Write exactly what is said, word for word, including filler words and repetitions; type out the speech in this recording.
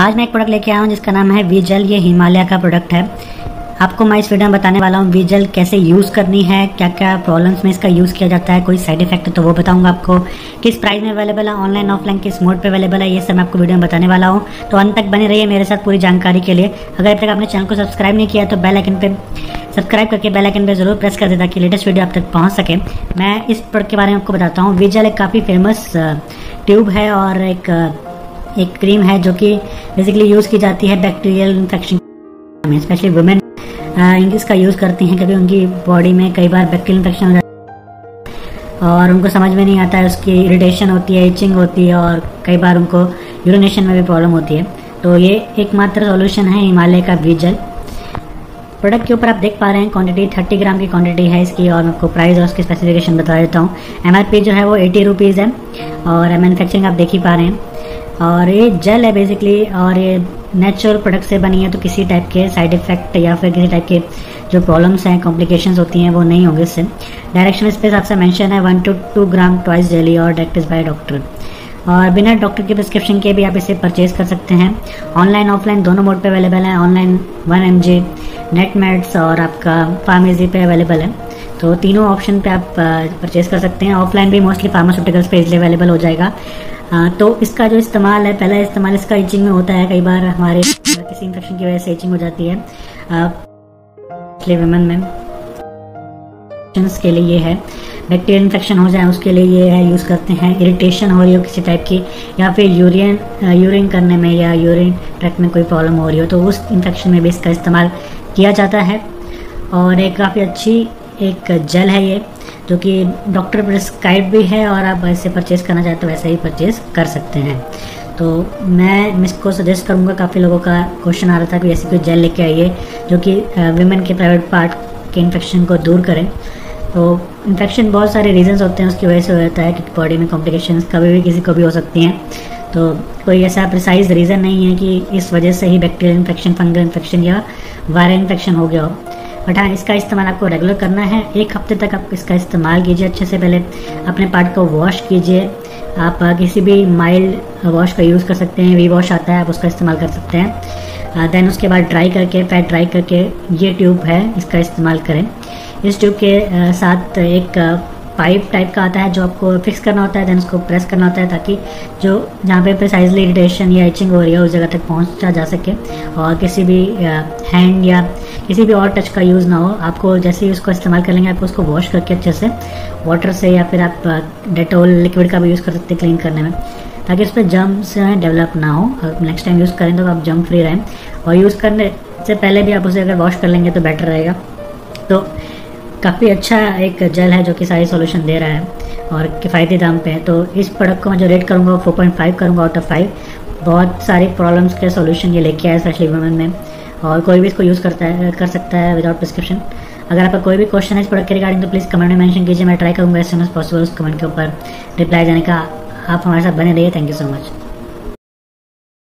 आज मैं एक प्रोडक्ट लेके आया हूँ जिसका नाम है वी-जेल। ये हिमालय का प्रोडक्ट है। आपको मैं इस वीडियो में बताने वाला हूँ वी-जेल कैसे यूज़ करनी है, क्या क्या प्रॉब्लम्स में इसका यूज़ किया जाता है, कोई साइड इफेक्ट है तो वो बताऊंगा आपको, किस प्राइस में अवेलेबल है, ऑनलाइन ऑफलाइन किस मोड पे अवेलेबल है, ये सब मैं आपको वीडियो में बताने वाला हूँ। तो अंत तक बने रहिए मेरे साथ पूरी जानकारी के लिए। अगर अब तक आपने चैनल को सब्सक्राइब नहीं किया तो बेल आइकन पे सब्सक्राइब करके बेल आइकन पे जरूर प्रेस कर दें ताकि लेटेस्ट वीडियो आप तक पहुँच सके। मैं इस प्रोडक्ट के बारे में आपको बताता हूँ। वी-जेल एक काफ़ी फेमस ट्यूब है और एक एक क्रीम है जो कि बेसिकली यूज़ की जाती है बैक्टीरियल इन्फेक्शन में। स्पेशली वुमेन इसका यूज़ करती हैं क्योंकि उनकी बॉडी में कई बार बैक्टीरियल इन्फेक्शन हो जाता है और उनको समझ में नहीं आता है, उसकी इरिटेशन होती है, इचिंग होती है और कई बार उनको यूरिनेशन में भी प्रॉब्लम होती है। तो ये एकमात्र सॉल्यूशन है हिमालय का वी-जेल। प्रोडक्ट के ऊपर आप देख पा रहे हैं क्वांटिटी तीस ग्राम की क्वांटिटी है इसकी और मैं आपको प्राइस और उसकी स्पेसिफिकेशन बता देता हूँ। एमआरपी जो है वो अस्सी रुपीज़ है और मैनुफैक्चरिंग आप देख ही पा रहे हैं। और ये जेल है बेसिकली और ये नेचुरल प्रोडक्ट से बनी है तो किसी टाइप के साइड इफेक्ट या फिर किसी टाइप के जो प्रॉब्लम्स हैं, कॉम्प्लिकेशंस होती हैं, वो नहीं होंगे इससे। डायरेक्शन इस पर आपसे मेंशन है one two two gram twice daily और डायरेक्टेड बाय डॉक्टर। और बिना डॉक्टर के प्रिस्क्रिप्शन के भी आप इसे परचेज कर सकते हैं। ऑनलाइन ऑफलाइन दोनों मोड पे अवेलेबल है। Online one M G Netmeds और आपका फार्मेजी पे अवेलेबल है। तो तीनों ऑप्शन पे आप परचेज़ कर सकते हैं। ऑफलाइन भी मोस्टली फार्मास्यूटिकल्स पे इसलिए अवेलेबल हो जाएगा। आ, तो इसका जो इस्तेमाल है, पहला इस्तेमाल इसका इचिंग में होता है। कई बार हमारे किसी इन्फेक्शन की वजह से इचिंग हो जाती है इसलिए वुमेन में के लिए ये है। बैक्टीरियल इन्फेक्शन हो जाए उसके लिए ये है यूज़ करते हैं। इरिटेशन हो रही हो किसी टाइप की या फिर यूरिन यूरिन करने में या यूरिन ट्रैक्ट में कोई प्रॉब्लम हो रही हो तो उस इन्फेक्शन में भी इसका इस्तेमाल किया जाता है। और एक काफ़ी अच्छी एक जेल है ये जो कि डॉक्टर प्रिस्क्राइब भी है और आप वैसे परचेज़ करना चाहते हो वैसे ही परचेज़ कर सकते हैं। तो मैं इसको सजेस्ट करूँगा। काफ़ी लोगों का क्वेश्चन आ रहा था कि ऐसी कोई जेल लेके आइए जो कि विमेन के प्राइवेट पार्ट के इन्फेक्शन को दूर करें। तो इन्फेक्शन बहुत सारे रीजंस होते हैं उसकी वजह से होता है कि बॉडी में कॉम्प्लिकेशंस कभी भी किसी को भी हो सकती हैं। तो कोई ऐसा प्रिसाइज रीज़न नहीं है कि इस वजह से ही बैक्टीरियल इन्फेक्शन, फंगल इन्फेक्शन या वायरल इन्फेक्शन हो गया हो। बट हाँ, इसका इस्तेमाल आपको रेगुलर करना है। एक हफ्ते तक आप इसका इस्तेमाल कीजिए अच्छे से। पहले अपने पार्ट को वॉश कीजिए। आप किसी भी माइल्ड वॉश का यूज़ कर सकते हैं। वी वॉश आता है, आप उसका इस्तेमाल कर सकते हैं। देन उसके बाद ड्राई करके फैट ड्राई करके ये ट्यूब है इसका इस्तेमाल करें। इस ट्यूब के साथ एक पाइप टाइप का आता है जो आपको फिक्स करना होता है। देन उसको प्रेस करना होता है ताकि जो जहाँ पे प्रिसाइजली इरिटेशन या इचिंग हो रही है उस जगह तक पहुँचा जा सके और किसी भी हैंड या किसी भी और टच का यूज़ ना हो। आपको जैसे ही उसको इस्तेमाल कर लेंगे आपको उसको वॉश करके अच्छे से वाटर से या फिर आप डेटॉल लिक्विड का भी यूज़ कर सकते हैं क्लीन करने में ताकि उस पर जम्स डेवलप ना हो। नेक्स्ट टाइम यूज़ करें तो आप जम फ्री रहें और यूज़ करने से पहले भी आप उसे अगर वॉश कर लेंगे तो बेटर रहेगा। तो काफ़ी अच्छा एक जेल है जो कि सारी सॉल्यूशन दे रहा है और किफ़ायती दाम पे है। तो इस प्रोडक्ट को मैं जो रेट करूँगा वो फोर पॉइंट फाइव करूँगा आउट ऑफ फाइव। बहुत सारे प्रॉब्लम्स के सॉल्यूशन ये लेके आया है स्पेशली वुमेन में और कोई भी इसको यूज़ करता है कर सकता है विदाउट प्रिस्क्रिप्शन। अगर आपका कोई भी क्वेश्चन है इस प्रोडक्ट के रिगार्डिंग तो प्लीज़ कमेंट में मेंशन कीजिए। मैं ट्राई करूँगा एज सून एज पॉसिबल उस कमेंट के ऊपर रिप्लाई देने का। आप हमारे साथ बने रहिए। Thank you so much.